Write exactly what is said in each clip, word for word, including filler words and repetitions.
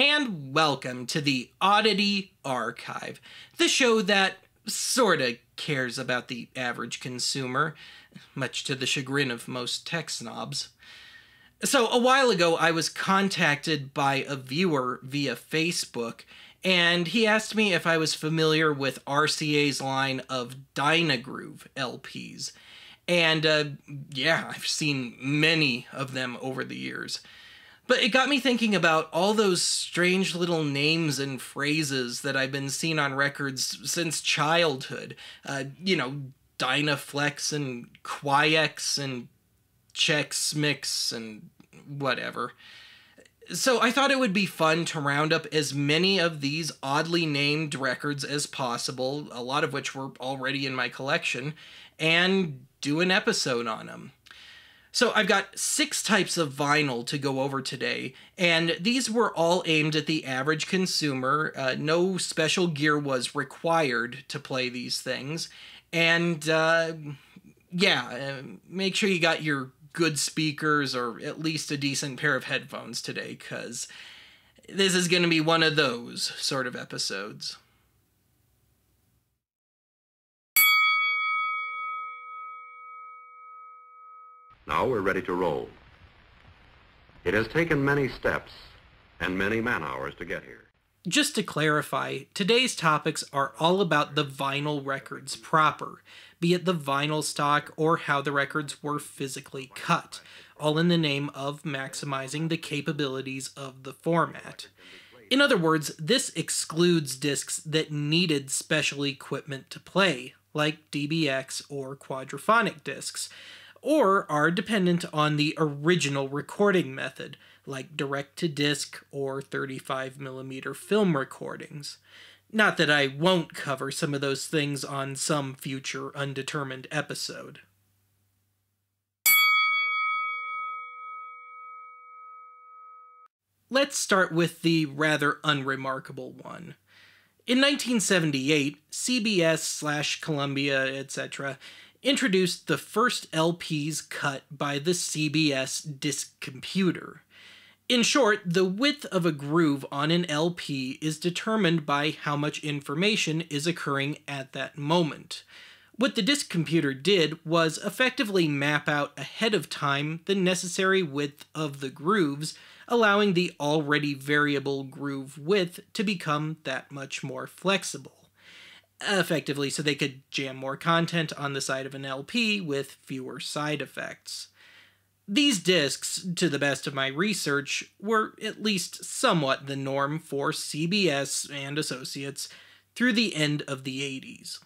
and welcome to the Oddity Archive, the show that sorta cares about the average consumer, much to the chagrin of most tech snobs. So a while ago, I was contacted by a viewer via Facebook, and he asked me if I was familiar with R C A's line of Dynagroove L Ps. And uh, yeah, I've seen many of them over the years. But it got me thinking about all those strange little names and phrases that I've been seeing on records since childhood. Uh, you know, Dynaflex and Quiex and Chex Mix and whatever. So I thought it would be fun to round up as many of these oddly named records as possible, a lot of which were already in my collection, and do an episode on them. So I've got six types of vinyl to go over today, and these were all aimed at the average consumer. Uh, no special gear was required to play these things. And uh, yeah, make sure you got your good speakers or at least a decent pair of headphones today, because this is going to be one of those sort of episodes. Now we're ready to roll. It has taken many steps and many man-hours to get here. Just to clarify, today's topics are all about the vinyl records proper, be it the vinyl stock or how the records were physically cut, all in the name of maximizing the capabilities of the format. In other words, this excludes discs that needed special equipment to play, like D B X or quadraphonic discs, or are dependent on the original recording method, like direct-to-disc or thirty-five millimeter film recordings. Not that I won't cover some of those things on some future undetermined episode. Let's start with the rather unremarkable one. In nineteen seventy-eight, C B S slash Columbia, et cetera, introduced the first L Ps cut by the C B S disc computer. In short, the width of a groove on an L P is determined by how much information is occurring at that moment. What the disc computer did was effectively map out ahead of time the necessary width of the grooves, allowing the already variable groove width to become that much more flexible. Effectively, so they could jam more content on the side of an L P with fewer side effects. These discs, to the best of my research, were at least somewhat the norm for C B S and associates through the end of the eighties.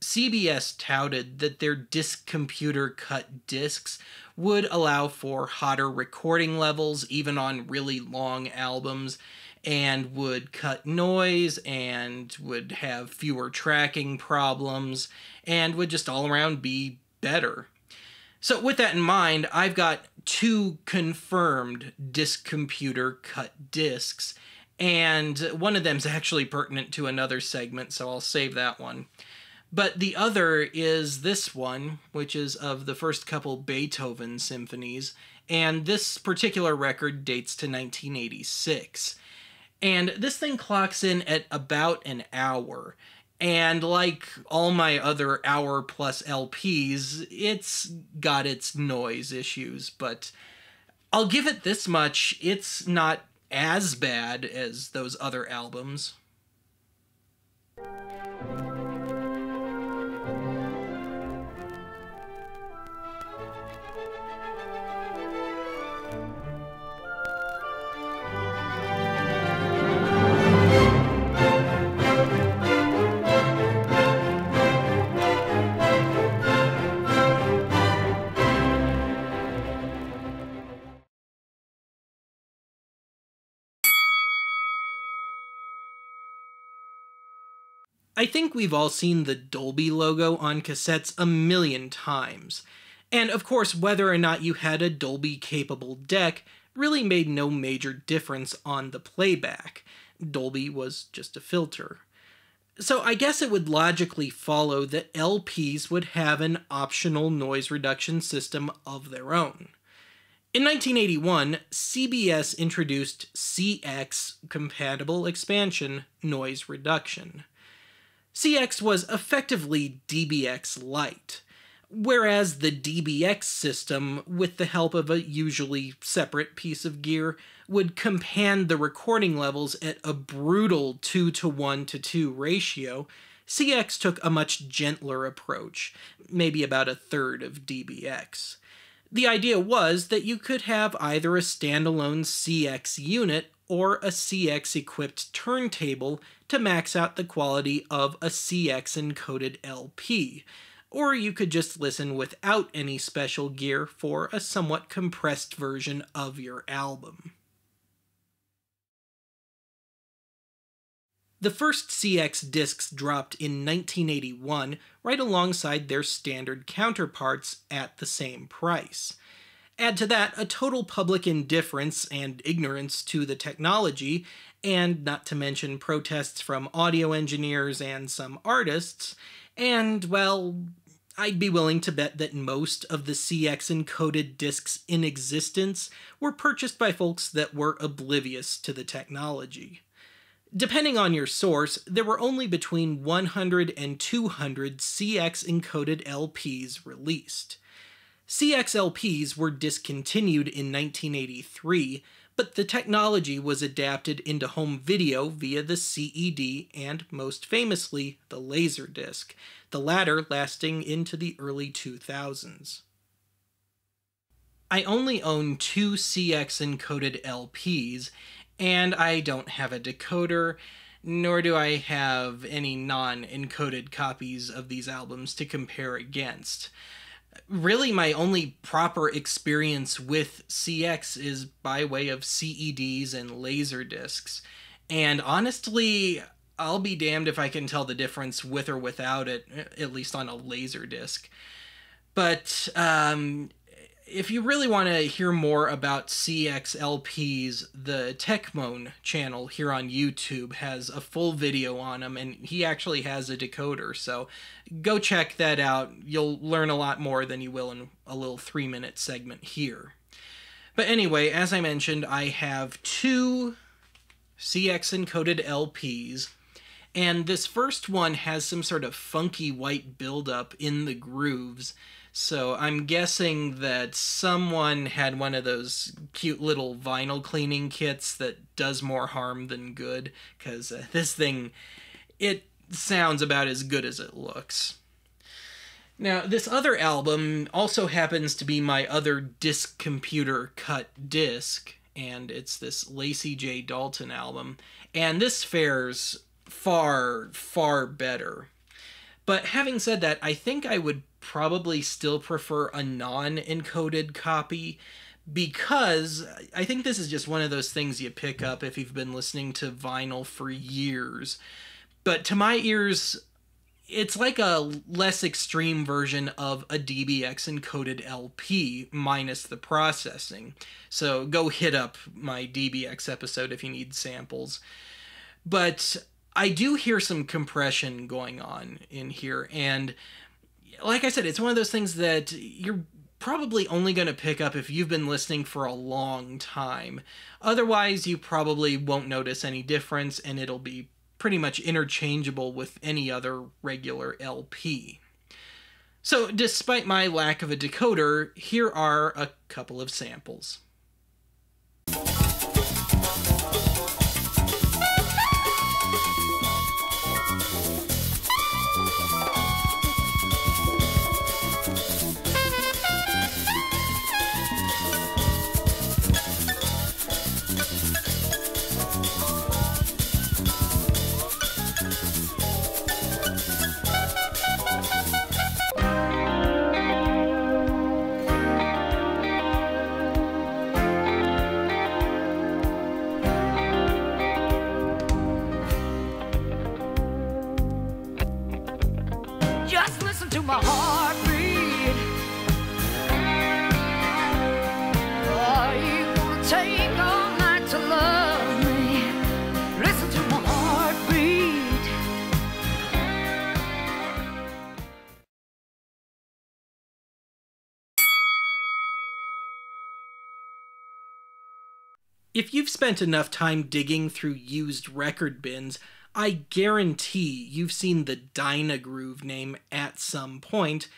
C B S touted that their disc computer cut discs would allow for hotter recording levels, even on really long albums, and would cut noise, and would have fewer tracking problems, and would just all around be better. So with that in mind, I've got two confirmed disc computer cut discs, and one of them's actually pertinent to another segment, so I'll save that one. But the other is this one, which is of the first couple Beethoven symphonies, and this particular record dates to nineteen eighty-six. And this thing clocks in at about an hour, and like all my other hour-plus L Ps, it's got its noise issues, but I'll give it this much, it's not as bad as those other albums. I think we've all seen the Dolby logo on cassettes a million times, and of course whether or not you had a Dolby-capable deck really made no major difference on the playback. Dolby was just a filter. So I guess it would logically follow that L Ps would have an optional noise reduction system of their own. In nineteen eighty-one, C B S introduced C X Compatible Expansion Noise Reduction. C X was effectively D B X Lite, whereas the D B X system, with the help of a usually separate piece of gear, would compand the recording levels at a brutal two to one to two ratio, C X took a much gentler approach, maybe about a third of D B X. The idea was that you could have either a standalone C X unit or a C X-equipped turntable to max out the quality of a C X-encoded L P, or you could just listen without any special gear for a somewhat compressed version of your album. The first C X discs dropped in nineteen eighty-one, right alongside their standard counterparts at the same price. Add to that a total public indifference and ignorance to the technology, and not to mention protests from audio engineers and some artists, and, well, I'd be willing to bet that most of the C X-encoded discs in existence were purchased by folks that were oblivious to the technology. Depending on your source, there were only between one hundred and two hundred C X-encoded L Ps released. C X L Ps were discontinued in nineteen eighty-three, but the technology was adapted into home video via the C E D and, most famously, the Laserdisc, the latter lasting into the early two thousands. I only own two C X-encoded L Ps, and I don't have a decoder, nor do I have any non-encoded copies of these albums to compare against. Really, my only proper experience with C X is by way of C E Ds and Laserdiscs, and honestly, I'll be damned if I can tell the difference with or without it, at least on a Laserdisc. But, um... if you really want to hear more about C X L Ps, the Techmon channel here on YouTube has a full video on them, and he actually has a decoder, so go check that out. You'll learn a lot more than you will in a little three-minute segment here. But anyway, as I mentioned, I have two C X-encoded L Ps, and this first one has some sort of funky white buildup in the grooves. So I'm guessing that someone had one of those cute little vinyl cleaning kits that does more harm than good, because uh, this thing, it sounds about as good as it looks. Now, this other album also happens to be my other disc computer cut disc, and it's this Lacey J. Dalton album, and this fares far, far better. But having said that, I think I would probably still prefer a non-encoded copy, because I think this is just one of those things you pick up if you've been listening to vinyl for years. But to my ears, it's like a less extreme version of a D B X encoded L P minus the processing. So go hit up my D B X episode if you need samples. But I do hear some compression going on in here, and like I said, it's one of those things that you're probably only going to pick up if you've been listening for a long time. Otherwise, you probably won't notice any difference, and it'll be pretty much interchangeable with any other regular L P. So, despite my lack of a decoder, here are a couple of samples. If you've spent enough time digging through used record bins, I guarantee you've seen the Dynagroove name at some point,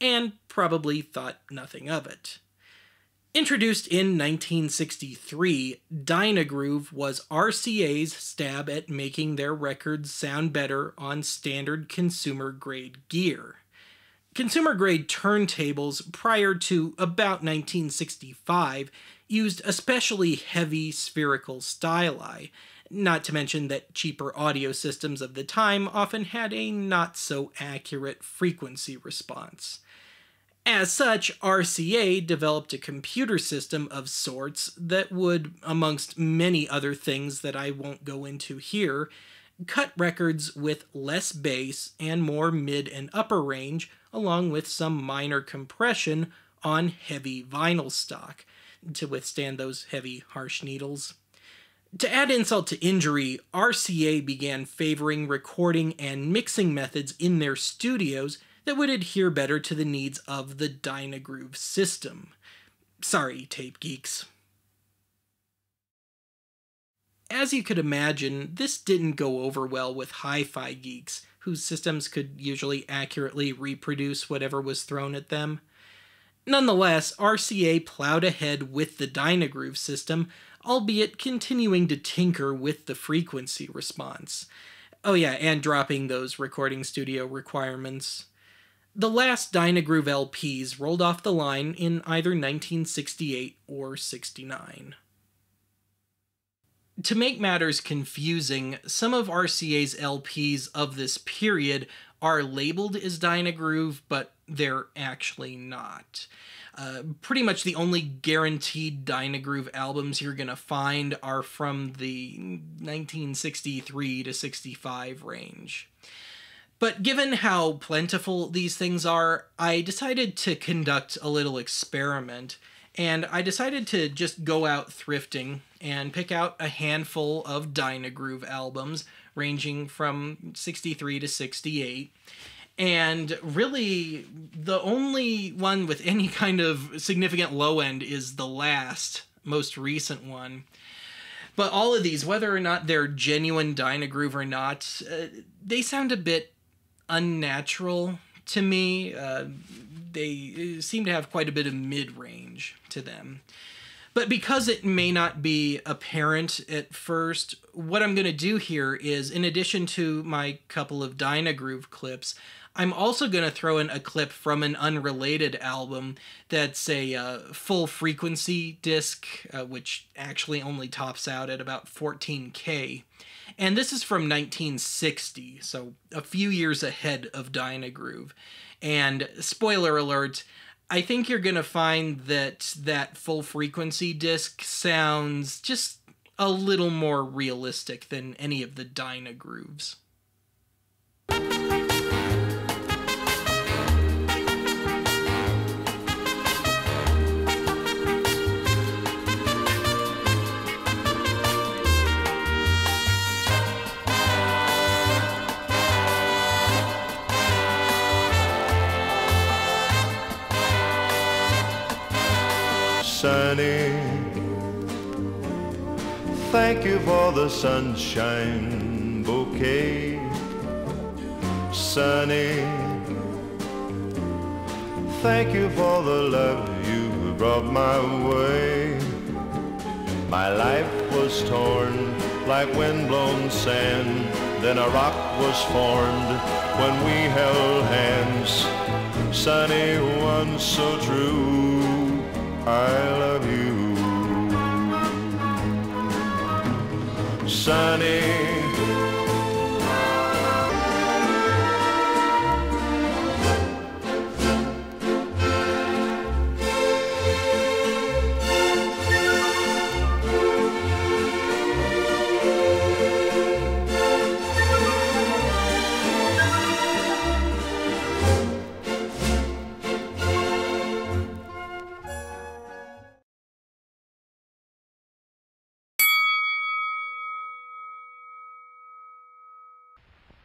and probably thought nothing of it. Introduced in nineteen sixty-three, Dynagroove was R C A's stab at making their records sound better on standard consumer-grade gear. Consumer-grade turntables prior to about nineteen sixty-five used especially heavy spherical styli, not to mention that cheaper audio systems of the time often had a not-so-accurate frequency response. As such, R C A developed a computer system of sorts that would, amongst many other things that I won't go into here, cut records with less bass and more mid and upper range, along with some minor compression on heavy vinyl stock, to withstand those heavy, harsh needles. To add insult to injury, R C A began favoring recording and mixing methods in their studios that would adhere better to the needs of the Dynagroove system. Sorry, tape geeks. As you could imagine, this didn't go over well with hi-fi geeks, whose systems could usually accurately reproduce whatever was thrown at them. Nonetheless, R C A plowed ahead with the Dynagroove system, albeit continuing to tinker with the frequency response. Oh yeah, and dropping those recording studio requirements. The last Dynagroove L Ps rolled off the line in either nineteen sixty-eight or sixty-nine. To make matters confusing, some of R C A's L Ps of this period are labeled as Dynagroove, but they're actually not. Uh, pretty much the only guaranteed Dynagroove albums you're gonna find are from the nineteen sixty-three to sixty-five range. But given how plentiful these things are, I decided to conduct a little experiment, and I decided to just go out thrifting and pick out a handful of Dynagroove albums ranging from sixty-three to sixty-eight. And really, the only one with any kind of significant low end is the last, most recent one. But all of these, whether or not they're genuine Dynagroove or not, uh, they sound a bit unnatural to me. Uh, they seem to have quite a bit of mid-range to them. But because it may not be apparent at first, what I'm going to do here is, in addition to my couple of Dynagroove clips, I'm also going to throw in a clip from an unrelated album that's a uh, full frequency disc, uh, which actually only tops out at about fourteen K. And this is from nineteen sixty, so a few years ahead of Dynagroove. And spoiler alert, I think you're going to find that that full frequency disc sounds just a little more realistic than any of the Dynagrooves. Sunny, thank you for the sunshine bouquet. Sunny, thank you for the love you brought my way. My life was torn like windblown sand, then a rock was formed when we held hands. Sunny, one so true, I love you, Sunny.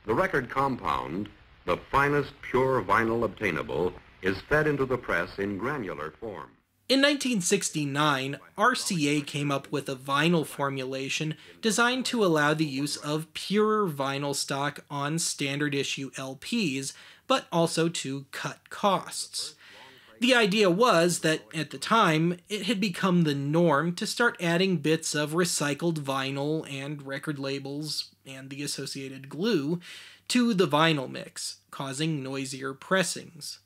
The record compound, the finest pure vinyl obtainable, is fed into the press in granular form. In nineteen sixty-nine, R C A came up with a vinyl formulation designed to allow the use of purer vinyl stock on standard issue L Ps, but also to cut costs. The idea was that, at the time, it had become the norm to start adding bits of recycled vinyl and record labels, and the associated glue, to the vinyl mix, causing noisier pressings.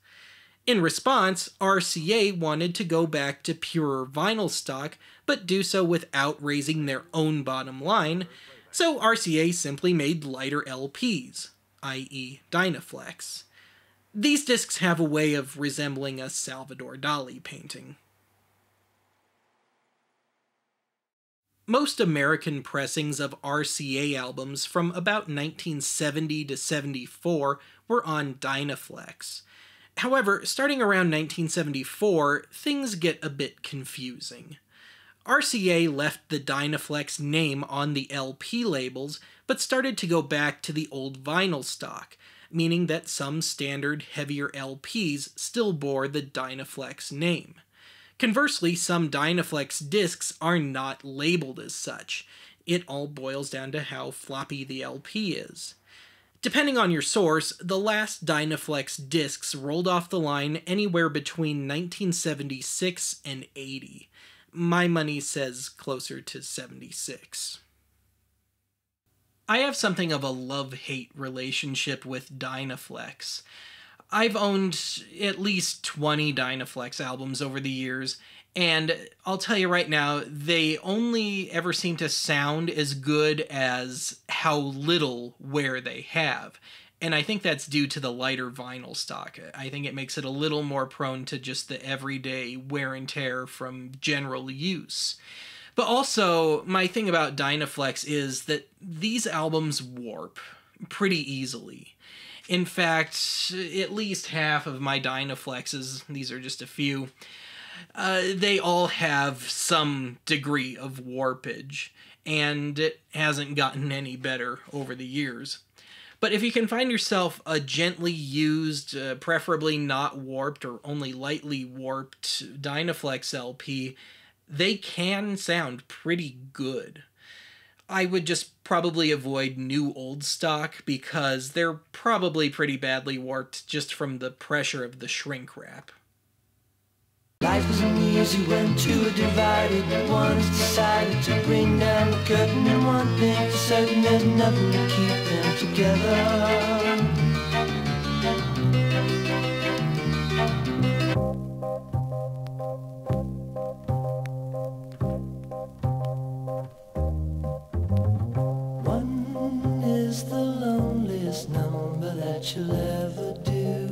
In response, R C A wanted to go back to purer vinyl stock, but do so without raising their own bottom line, so R C A simply made lighter L Ps, that is. Dynaflex. These discs have a way of resembling a Salvador Dali painting. Most American pressings of R C A albums from about nineteen seventy to seventy-four were on Dynaflex. However, starting around nineteen seventy-four, things get a bit confusing. R C A left the Dynaflex name on the L P labels, but started to go back to the old vinyl stock, meaning that some standard, heavier L Ps still bore the Dynaflex name. Conversely, some Dynaflex discs are not labeled as such. It all boils down to how floppy the L P is. Depending on your source, the last Dynaflex discs rolled off the line anywhere between nineteen seventy-six and eighty. My money says closer to seventy-six. I have something of a love-hate relationship with Dynaflex. I've owned at least twenty Dynaflex albums over the years, and I'll tell you right now, they only ever seem to sound as good as how little wear they have. And I think that's due to the lighter vinyl stock. I think it makes it a little more prone to just the everyday wear and tear from general use. But also, my thing about Dynaflex is that these albums warp pretty easily. In fact, at least half of my Dynaflexes, these are just a few, Uh, they all have some degree of warpage, and it hasn't gotten any better over the years. But if you can find yourself a gently used, uh, preferably not warped or only lightly warped Dynaflex L P, they can sound pretty good. I would just probably avoid new old stock because they're probably pretty badly warped just from the pressure of the shrink wrap. Life isn't easy when two are divided. One has decided to bring down the curtain, and one thing for certain, there's nothing to keep them together. One is the loneliest number that you'll ever do.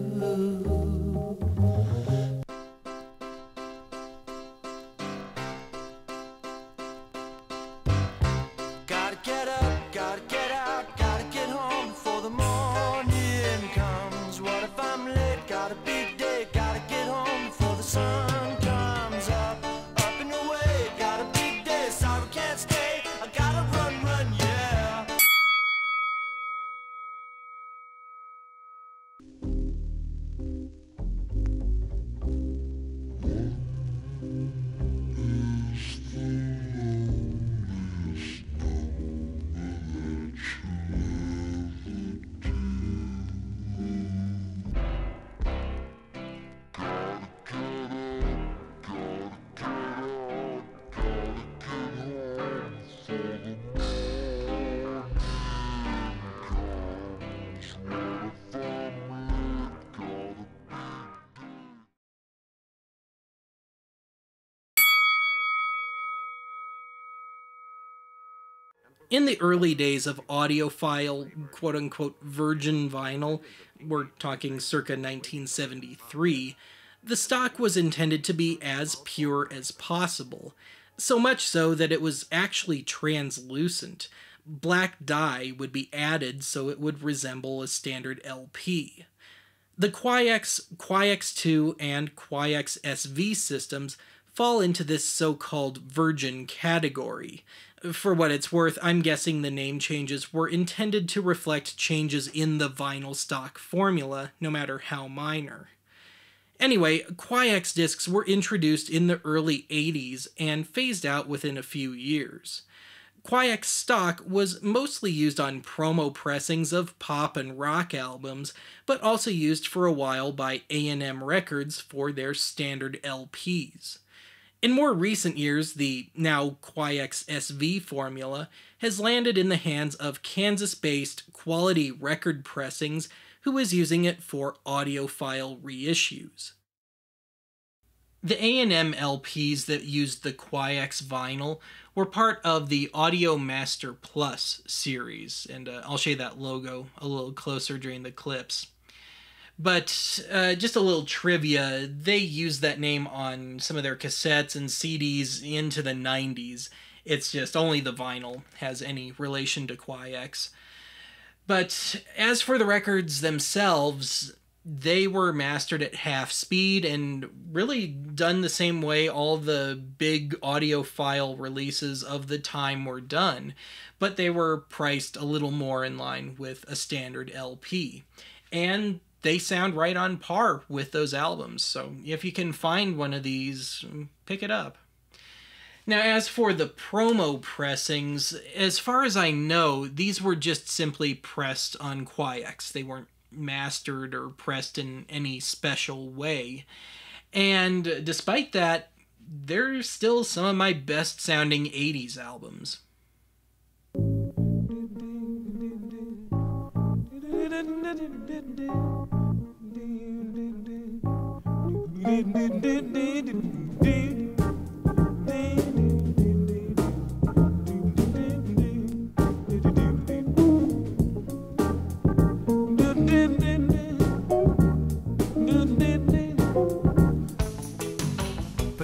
In the early days of audiophile, quote-unquote, virgin vinyl, we're talking circa nineteen seventy-three, the stock was intended to be as pure as possible, so much so that it was actually translucent. Black dye would be added so it would resemble a standard L P. The Quiex, Quiex two, and Quiex S V systems fall into this so-called virgin category. For what it's worth, I'm guessing the name changes were intended to reflect changes in the vinyl stock formula, no matter how minor. Anyway, Quiex discs were introduced in the early eighties and phased out within a few years. Quiex stock was mostly used on promo pressings of pop and rock albums, but also used for a while by A and M Records for their standard L Ps. In more recent years, the now Quiex S V formula has landed in the hands of Kansas-based Quality Record Pressings, who is using it for audiophile reissues. The A and M L Ps that used the Quiex vinyl were part of the Audio Master Plus series, and uh, I'll show you that logo a little closer during the clips. But uh, just a little trivia, they used that name on some of their cassettes and C Ds into the nineties. It's just only the vinyl has any relation to Quiex. But as for the records themselves, they were mastered at half speed and really done the same way all the big audiophile releases of the time were done, but they were priced a little more in line with a standard L P. And they sound right on par with those albums, so if you can find one of these, pick it up. Now, as for the promo pressings, as far as I know, these were just simply pressed on Quiex. They weren't mastered or pressed in any special way. And despite that, they're still some of my best sounding eighties albums.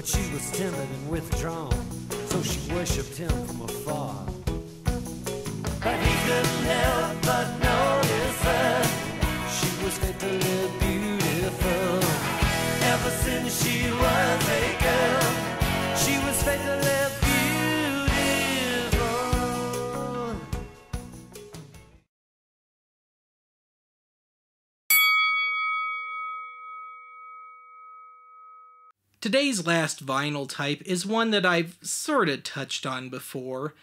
She was timid and withdrawn, so she worshipped him from afar. But he couldn't help but notice her. She was fatally beautiful. Ever since she was a girl, she was fatally beautiful. Today's last vinyl type is one that I've sorta touched on before,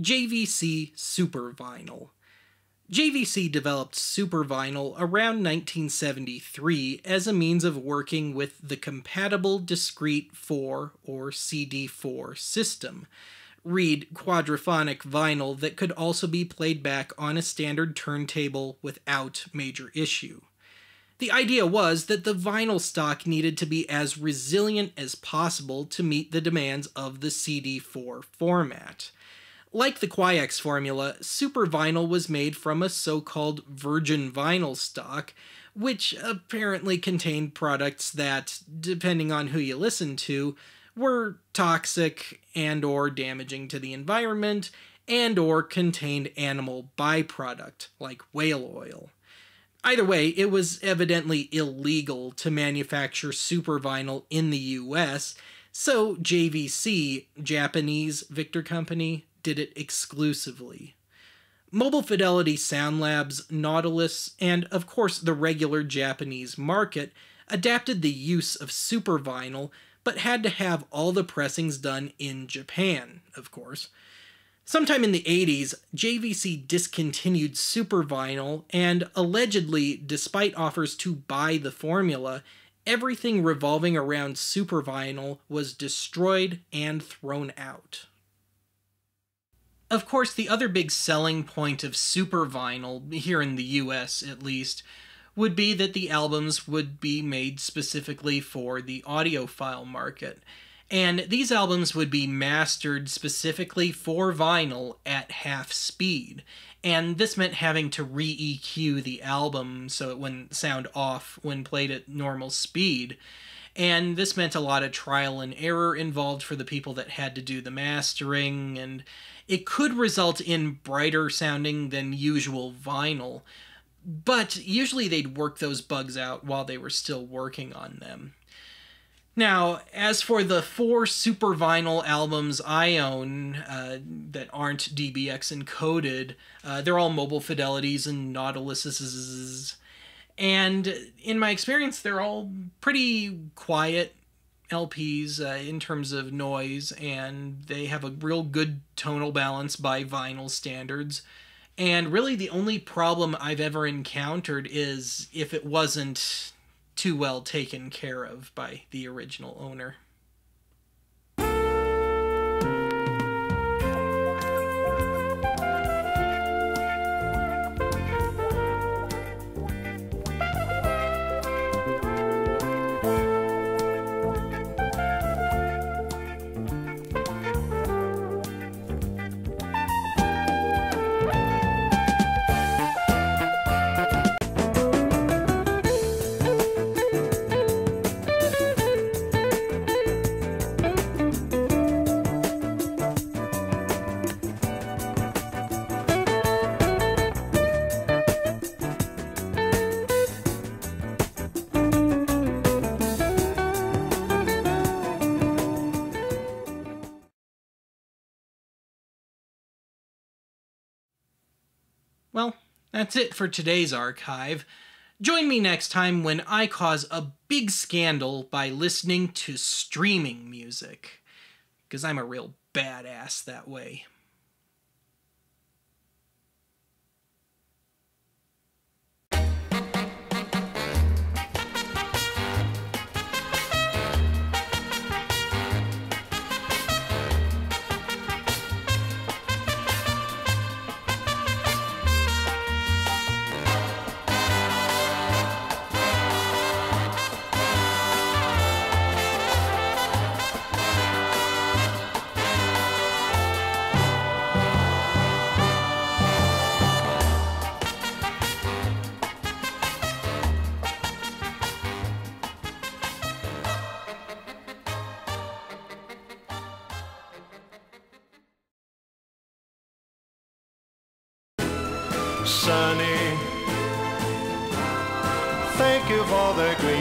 J V C Super Vinyl. J V C developed Super Vinyl around nineteen seventy-three as a means of working with the compatible discrete four or C D four system. Read quadraphonic vinyl that could also be played back on a standard turntable without major issue. The idea was that the vinyl stock needed to be as resilient as possible to meet the demands of the C D four format. Like the Quiex formula, Super Vinyl was made from a so-called virgin vinyl stock, which apparently contained products that, depending on who you listen to, were toxic and or damaging to the environment and or contained animal byproduct, like whale oil. Either way, it was evidently illegal to manufacture super vinyl in the U S, so J V C, Japanese Victor Company, did it exclusively. Mobile Fidelity Sound Labs, Nautilus, and of course the regular Japanese market adapted the use of super vinyl, but had to have all the pressings done in Japan, of course. Sometime in the eighties, J V C discontinued Super Vinyl, and allegedly, despite offers to buy the formula, everything revolving around Super Vinyl was destroyed and thrown out. Of course, the other big selling point of Super Vinyl, here in the U S at least, would be that the albums would be made specifically for the audiophile market. And these albums would be mastered specifically for vinyl at half speed, and this meant having to re-E Q the album so it wouldn't sound off when played at normal speed, and this meant a lot of trial and error involved for the people that had to do the mastering, and it could result in brighter sounding than usual vinyl, but usually they'd work those bugs out while they were still working on them. Now, as for the four Super Vinyl albums I own uh, that aren't D B X encoded, uh, they're all Mobile Fidelities and Nautiluses, And in my experience, they're all pretty quiet L Ps uh, in terms of noise, and they have a real good tonal balance by vinyl standards. And really the only problem I've ever encountered is if it wasn't too well taken care of by the original owner. Well, that's it for today's archive. Join me next time when I cause a big scandal by listening to streaming music. Because I'm a real badass that way. Sunny, thank you for the green.